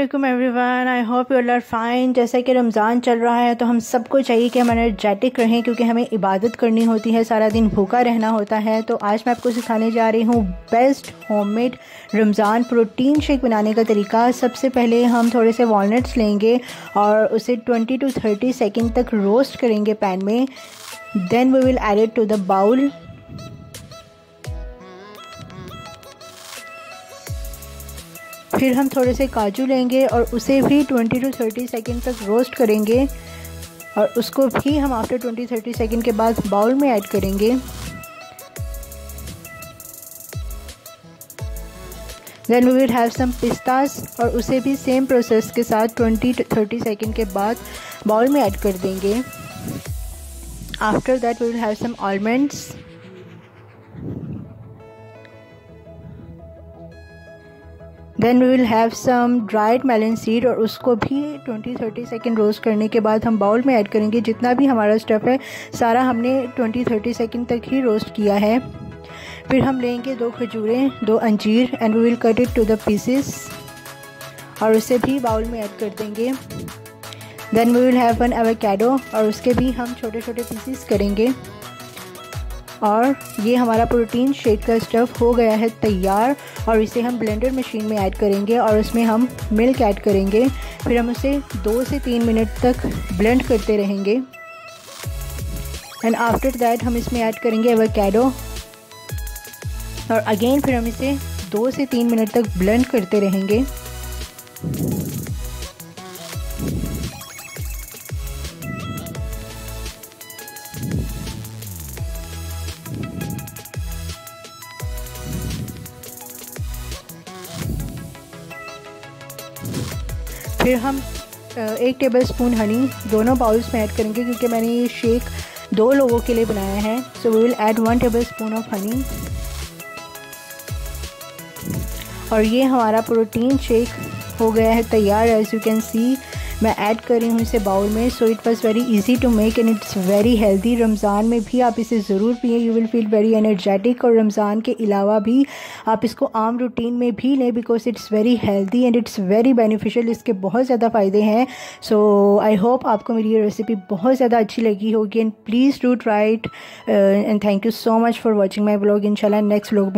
अस्सलामुअलैकुम everyone, I hope you all are fine. जैसा कि रमज़ान चल रहा है तो हम सबको चाहिए कि हम एनर्जेटिक रहें, क्योंकि हमें इबादत करनी होती है, सारा दिन भूखा रहना होता है। तो आज मैं आपको सिखाने जा रही हूँ best homemade Ramzan protein shake बनाने का तरीका। सबसे पहले हम थोड़े से वॉलनट्स लेंगे और उसे 20 to 30 सेकेंड तक रोस्ट करेंगे पैन में। Then we will add it to the bowl. फिर हम थोड़े से काजू लेंगे और उसे भी 20 टू 30 सेकेंड तक रोस्ट करेंगे और उसको भी हम आफ्टर 20-30 सेकेंड के बाद बाउल में ऐड करेंगे। Then we will have some pistas और उसे भी सेम प्रोसेस के साथ 20-30 सेकेंड के बाद बाउल में ऐड कर देंगे। After that we will have some almonds. Then we will have some dried melon seed और उसको भी 20-30 सेकेंड रोस्ट करने के बाद हम बाउल में ऐड करेंगे। जितना भी हमारा स्टफ़ है सारा हमने 20-30 सेकेंड तक ही रोस्ट किया है। फिर हम लेंगे 2 खजूरें, 2 अंजीर and we will cut it to the pieces और उसे भी बाउल में ऐड कर देंगे। Then we will have 1 avocado और उसके भी हम छोटे छोटे पीसेस करेंगे। और ये हमारा प्रोटीन शेक का स्टफ़ हो गया है तैयार और इसे हम ब्लेंडर मशीन में ऐड करेंगे और उसमें हम मिल्क ऐड करेंगे। फिर हम उसे 2 से 3 मिनट तक ब्लेंड करते रहेंगे। एंड आफ्टर दैट हम इसमें ऐड करेंगे एवोकाडो और अगेन फिर हम इसे 2 से 3 मिनट तक ब्लेंड करते रहेंगे। फिर हम 1 टेबलस्पून हनी दोनों बाउल्स में ऐड करेंगे, क्योंकि मैंने ये शेक 2 लोगों के लिए बनाया है। So we will add 1 tablespoon of honey और ये हमारा प्रोटीन शेक हो गया है तैयार। एज यू कैन सी मैं ऐड कर रही हूँ इसे बाउल में। So it was very easy to make and it's very healthy. Ramzan में भी आप इसे ज़रूर पिए, you will feel very energetic. और रमज़ान के अलावा भी आप इसको आम रूटीन में भी लें, because it's very healthy and it's very beneficial. इसके बहुत ज़्यादा फ़ायदे हैं। सो आई होप आपको मेरी ये रेसिपी बहुत ज़्यादा अच्छी लगी होगी and please do try it. And thank you so much for watching my blog. इंशाल्लाह नेक्स्ट व्लॉग